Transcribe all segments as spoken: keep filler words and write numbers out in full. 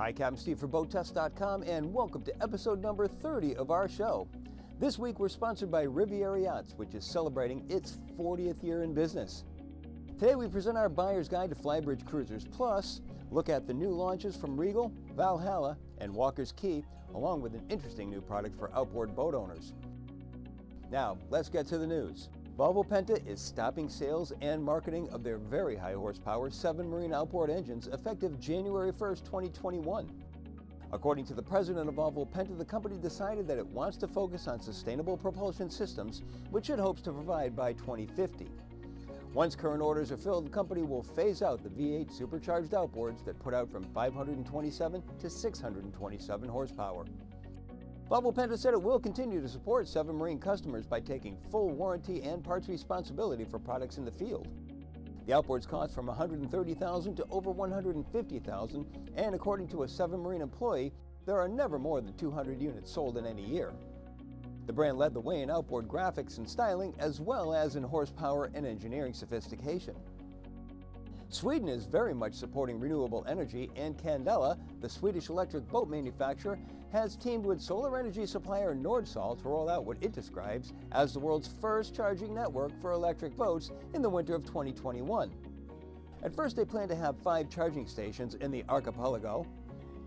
Hi, Captain Steve for Boat Test dot com, and welcome to episode number thirty of our show. This week we're sponsored by Riviera Yachts, which is celebrating its fortieth year in business. Today we present our buyer's guide to Flybridge Cruisers Plus, look at the new launches from Regal, Valhalla, and Walker's Key, along with an interesting new product for outboard boat owners. Now, let's get to the news. Volvo Penta is stopping sales and marketing of their very high horsepower seven Marine outboard engines effective January first, twenty twenty-one. According to the president of Volvo Penta, the company decided that it wants to focus on sustainable propulsion systems, which it hopes to provide by twenty fifty. Once current orders are filled, the company will phase out the V eight supercharged outboards that put out from five hundred twenty-seven to six hundred twenty-seven horsepower. Bob O'Penta said it will continue to support seven Marine customers by taking full warranty and parts responsibility for products in the field. The outboards cost from one hundred thirty thousand dollars to over one hundred fifty thousand dollars, and according to a seven Marine employee, there are never more than two hundred units sold in any year. The brand led the way in outboard graphics and styling, as well as in horsepower and engineering sophistication. Sweden is very much supporting renewable energy, and Candela, the Swedish electric boat manufacturer, has teamed with solar energy supplier Nordsol to roll out what it describes as the world's first charging network for electric boats in the winter of twenty twenty-one. At first, they plan to have five charging stations in the archipelago.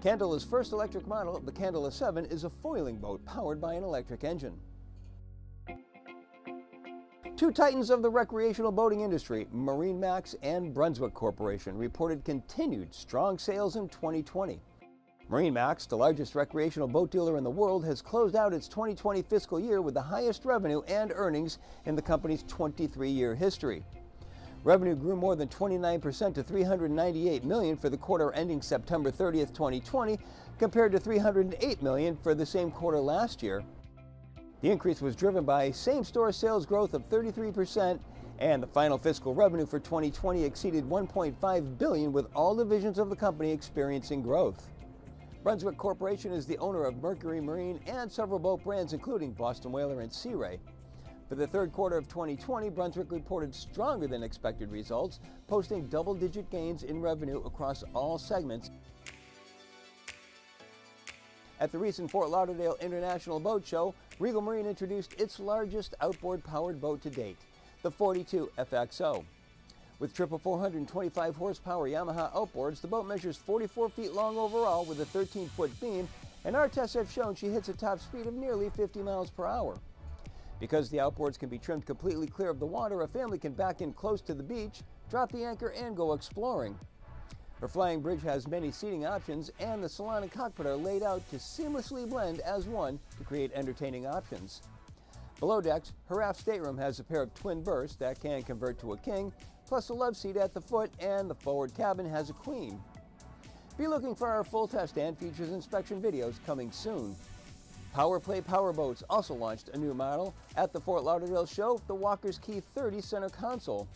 Candela's first electric model, the Candela seven, is a foiling boat powered by an electric engine. Two titans of the recreational boating industry, MarineMax and Brunswick Corporation, reported continued strong sales in twenty twenty. MarineMax, the largest recreational boat dealer in the world, has closed out its twenty twenty fiscal year with the highest revenue and earnings in the company's twenty-three year history. Revenue grew more than twenty-nine percent to three hundred ninety-eight million dollars for the quarter ending September thirtieth, twenty twenty, compared to three hundred eight million dollars for the same quarter last year. The increase was driven by same-store sales growth of thirty-three percent, and the final fiscal revenue for twenty twenty exceeded one point five billion dollars, with all divisions of the company experiencing growth. Brunswick Corporation is the owner of Mercury Marine and several boat brands, including Boston Whaler and Sea Ray. For the third quarter of twenty twenty, Brunswick reported stronger than expected results, posting double-digit gains in revenue across all segments. At the recent Fort Lauderdale International Boat Show, Regal Marine introduced its largest outboard-powered boat to date, the forty-two F X O. With triple four hundred twenty-five horsepower Yamaha outboards, the boat measures forty-four feet long overall with a thirteen foot beam, and our tests have shown she hits a top speed of nearly fifty miles per hour. Because the outboards can be trimmed completely clear of the water, a family can back in close to the beach, drop the anchor, and go exploring. Her flying bridge has many seating options, and the salon and cockpit are laid out to seamlessly blend as one to create entertaining options. Below decks, her aft stateroom has a pair of twin berths that can convert to a king, plus a love seat at the foot, and the forward cabin has a queen. Be looking for our full test and features inspection videos coming soon. Powerplay Powerboats also launched a new model at the Fort Lauderdale show, the Walker's Key thirty center console.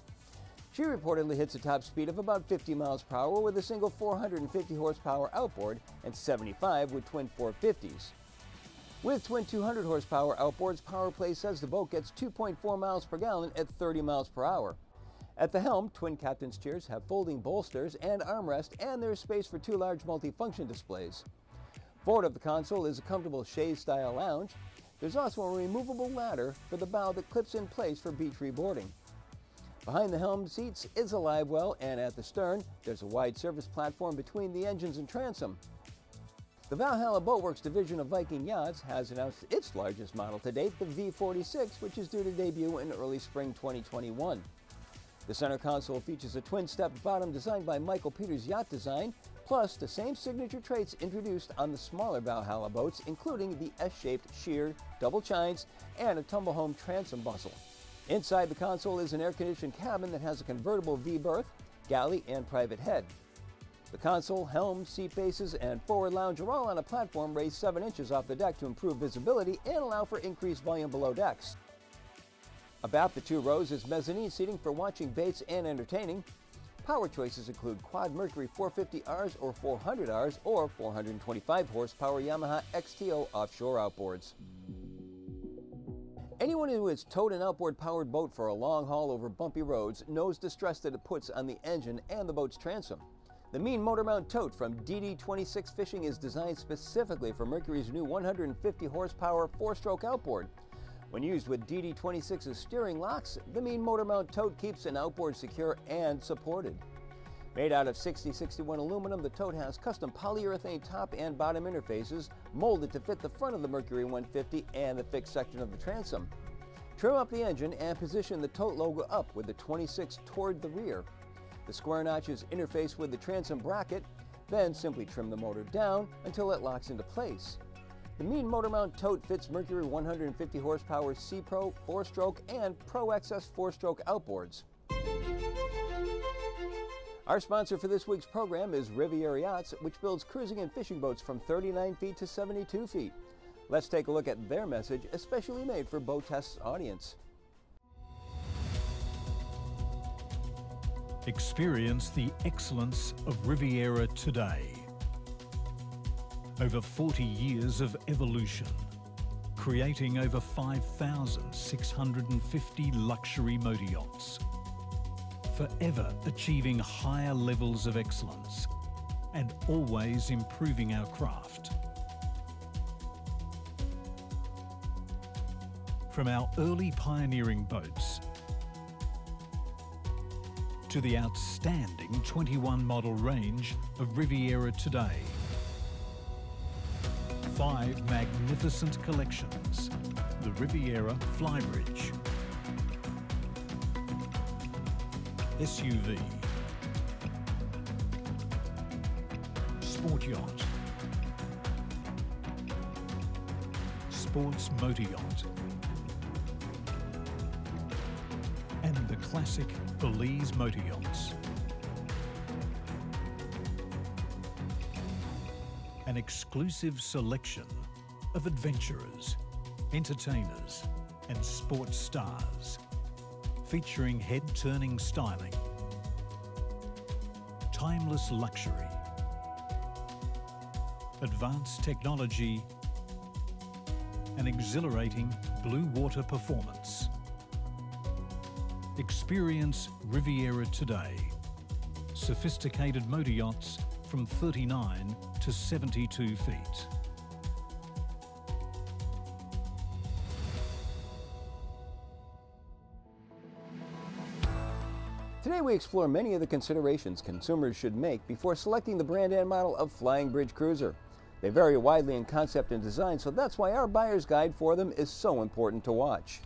She reportedly hits a top speed of about fifty miles per hour with a single four hundred fifty horsepower outboard and seventy-five with twin four fifties. With twin two hundred horsepower outboards, PowerPlay says the boat gets two point four miles per gallon at thirty miles per hour. At the helm, twin captain's chairs have folding bolsters and armrest, and there's space for two large multifunction displays. Forward of the console is a comfortable chaise-style lounge. There's also a removable ladder for the bow that clips in place for beach reboarding. Behind the helm seats is a live well, and at the stern, there's a wide service platform between the engines and transom. The Valhalla Boatworks division of Viking Yachts has announced its largest model to date, the V forty-six, which is due to debut in early spring twenty twenty-one. The center console features a twin-step bottom designed by Michael Peters Yacht Design, plus the same signature traits introduced on the smaller Valhalla boats, including the S-shaped sheer, double chines, and a tumble-home transom bustle. Inside the console is an air-conditioned cabin that has a convertible V berth, galley, and private head. The console, helm, seat bases, and forward lounge are all on a platform raised seven inches off the deck to improve visibility and allow for increased volume below decks. About the two rows is mezzanine seating for watching baits and entertaining. Power choices include quad Mercury four fifty Rs or four hundred Rs or four hundred twenty-five horsepower Yamaha X T O offshore outboards. Anyone who has towed an outboard-powered boat for a long haul over bumpy roads knows the stress that it puts on the engine and the boat's transom. The Mean Motor Mount Tote from D D twenty-six Fishing is designed specifically for Mercury's new one hundred fifty horsepower four-stroke outboard. When used with D D twenty-six's steering locks, the Mean Motor Mount Tote keeps an outboard secure and supported. Made out of sixty sixty-one aluminum, the tote has custom polyurethane top and bottom interfaces molded to fit the front of the Mercury one fifty and the fixed section of the transom. Trim up the engine and position the tote logo up with the twenty-six toward the rear. The square notches interface with the transom bracket, then simply trim the motor down until it locks into place. The Mean Motor Mount Tote fits Mercury one hundred fifty horsepower SeaPro four-stroke and Pro X S four-stroke outboards. Our sponsor for this week's program is Riviera Yachts, which builds cruising and fishing boats from thirty-nine feet to seventy-two feet. Let's take a look at their message, especially made for Boat Test's audience. Experience the excellence of Riviera today. Over forty years of evolution, creating over five thousand six hundred fifty luxury motor yachts, forever achieving higher levels of excellence and always improving our craft. From our early pioneering boats to the outstanding twenty-one model range of Riviera today. Five magnificent collections, the Riviera Flybridge, S U V, Sport Yacht, Sports Motor Yacht, and the classic Belize Motor Yachts. An exclusive selection of adventurers, entertainers, and sports stars, featuring head-turning styling, timeless luxury, advanced technology, and exhilarating blue water performance. Experience Riviera today. Sophisticated motor yachts from thirty-nine to seventy-two feet. Today we explore many of the considerations consumers should make before selecting the brand and model of Flybridge Cruiser. They vary widely in concept and design, so that's why our buyer's guide for them is so important to watch.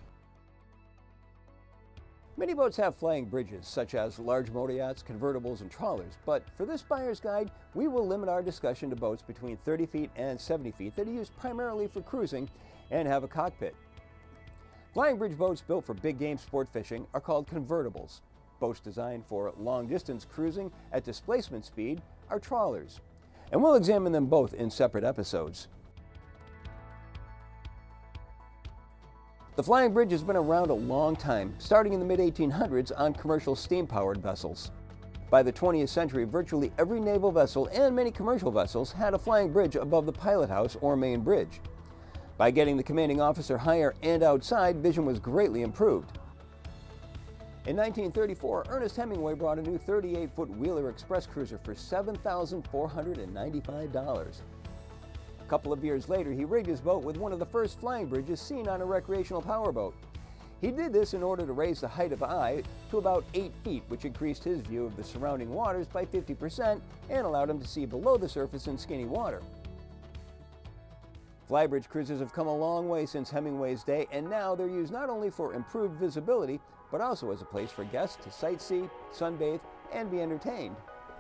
Many boats have flying bridges, such as large motor yachts, convertibles, and trawlers, but for this buyer's guide, we will limit our discussion to boats between thirty feet and seventy feet that are used primarily for cruising and have a cockpit. Flying bridge boats built for big game sport fishing are called convertibles. Boats designed for long-distance cruising at displacement speed are trawlers, and we'll examine them both in separate episodes. The flying bridge has been around a long time, starting in the mid eighteen hundreds on commercial steam-powered vessels. By the twentieth century, virtually every naval vessel and many commercial vessels had a flying bridge above the pilot house or main bridge. By getting the commanding officer higher and outside, vision was greatly improved. In nineteen thirty-four, Ernest Hemingway brought a new thirty-eight foot Wheeler Express Cruiser for seven thousand four hundred ninety-five dollars. A couple of years later, he rigged his boat with one of the first flying bridges seen on a recreational powerboat. He did this in order to raise the height of eye to about eight feet, which increased his view of the surrounding waters by fifty percent and allowed him to see below the surface in skinny water. Flybridge cruisers have come a long way since Hemingway's day, and now they're used not only for improved visibility, but also as a place for guests to sightsee, sunbathe, and be entertained.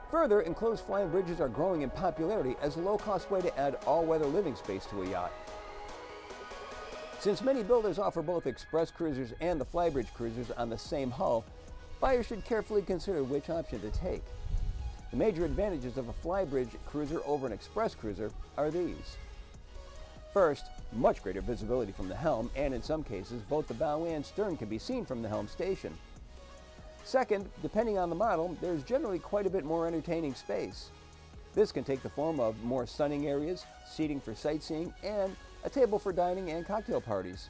Further, enclosed flying bridges are growing in popularity as a low-cost way to add all-weather living space to a yacht. Since many builders offer both express cruisers and the flybridge cruisers on the same hull, buyers should carefully consider which option to take. The major advantages of a flybridge cruiser over an express cruiser are these. First, much greater visibility from the helm, and in some cases, both the bow and stern can be seen from the helm station. Second, depending on the model, there's generally quite a bit more entertaining space. This can take the form of more sunning areas, seating for sightseeing, and a table for dining and cocktail parties.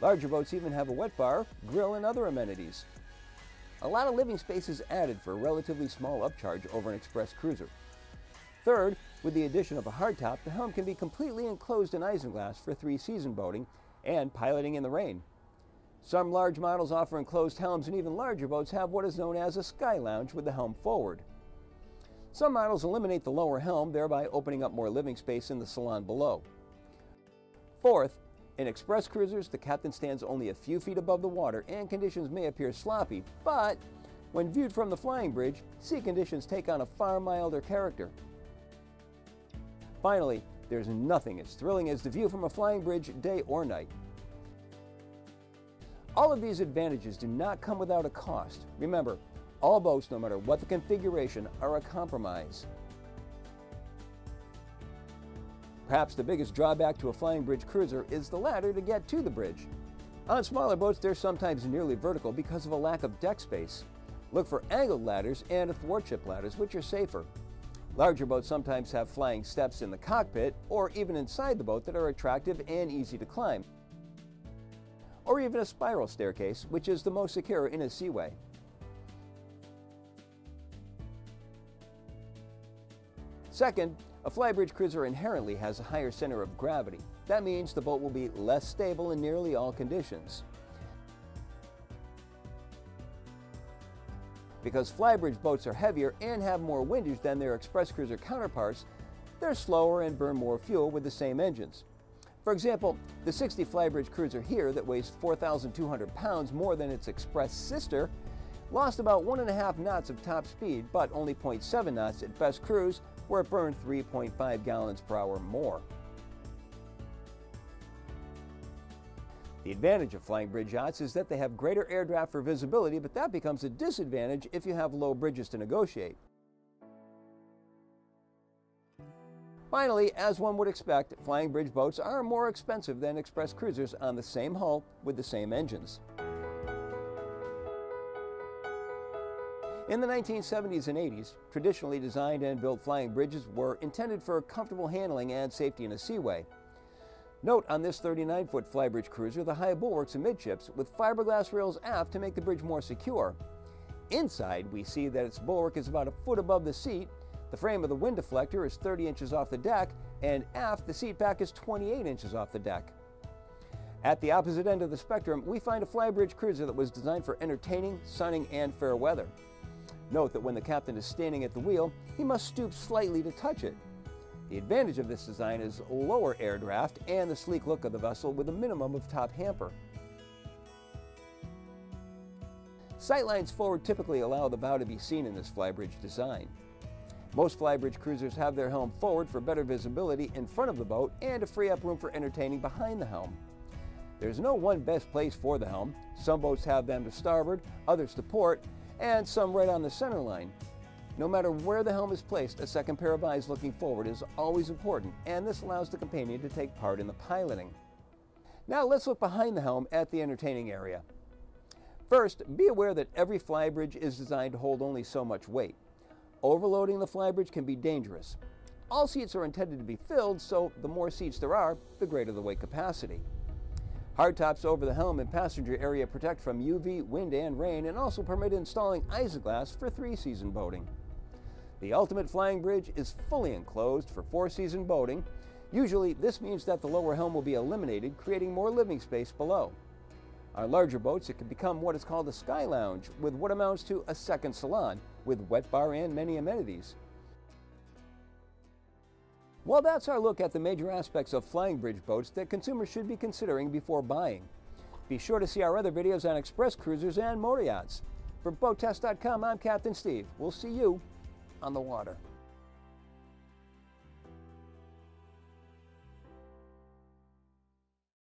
Larger boats even have a wet bar, grill, and other amenities. A lot of living space is added for a relatively small upcharge over an express cruiser. Third, with the addition of a hardtop, the helm can be completely enclosed in isinglass for three-season boating and piloting in the rain. Some large models offer enclosed helms, and even larger boats have what is known as a sky lounge with the helm forward. Some models eliminate the lower helm, thereby opening up more living space in the salon below. Fourth, in express cruisers, the captain stands only a few feet above the water and conditions may appear sloppy, but when viewed from the flying bridge, sea conditions take on a far milder character. Finally, there's nothing as thrilling as the view from a flying bridge day or night. All of these advantages do not come without a cost. Remember, all boats, no matter what the configuration, are a compromise. Perhaps the biggest drawback to a flying bridge cruiser is the ladder to get to the bridge. On smaller boats, they're sometimes nearly vertical because of a lack of deck space. Look for angled ladders and athwartship ladders, which are safer. Larger boats sometimes have flying steps in the cockpit or even inside the boat that are attractive and easy to climb. Or even a spiral staircase, which is the most secure in a seaway. Second, a flybridge cruiser inherently has a higher center of gravity. That means the boat will be less stable in nearly all conditions. Because flybridge boats are heavier and have more windage than their express cruiser counterparts, they're slower and burn more fuel with the same engines. For example, the sixty flybridge cruiser here that weighs four thousand two hundred pounds more than its express sister lost about one and a half knots of top speed, but only zero point seven knots at best cruise, where it burned three point five gallons per hour more. The advantage of flying bridge yachts is that they have greater air draft for visibility, but that becomes a disadvantage if you have low bridges to negotiate. Finally, as one would expect, flying bridge boats are more expensive than express cruisers on the same hull with the same engines. In the nineteen seventies and eighties, traditionally designed and built flying bridges were intended for comfortable handling and safety in a seaway. Note on this thirty-nine foot flybridge cruiser, the high bulwarks amidships with fiberglass rails aft to make the bridge more secure. Inside, we see that its bulwark is about a foot above the seat, the frame of the wind deflector is thirty inches off the deck, and aft the seat back is twenty-eight inches off the deck. At the opposite end of the spectrum, we find a flybridge cruiser that was designed for entertaining, sunning, and fair weather. Note that when the captain is standing at the wheel, he must stoop slightly to touch it. The advantage of this design is lower air draft and the sleek look of the vessel with a minimum of top hamper. Sightlines forward typically allow the bow to be seen in this flybridge design. Most flybridge cruisers have their helm forward for better visibility in front of the boat and to free up room for entertaining behind the helm. There's no one best place for the helm. Some boats have them to starboard, others to port, and some right on the center line. No matter where the helm is placed, a second pair of eyes looking forward is always important, and this allows the companion to take part in the piloting. Now let's look behind the helm at the entertaining area. First, be aware that every flybridge is designed to hold only so much weight. Overloading the flybridge can be dangerous. All seats are intended to be filled, so the more seats there are, the greater the weight capacity. Hardtops over the helm and passenger area protect from U V, wind, and rain, and also permit installing isinglass for three-season boating. The ultimate flying bridge is fully enclosed for four-season boating. Usually, this means that the lower helm will be eliminated, creating more living space below. On larger boats, it can become what is called a sky lounge, with what amounts to a second salon, with wet bar and many amenities. Well, that's our look at the major aspects of flying bridge boats that consumers should be considering before buying. Be sure to see our other videos on express cruisers and motor yachts. For Boat Test dot com, I'm Captain Steve. We'll see you on the water.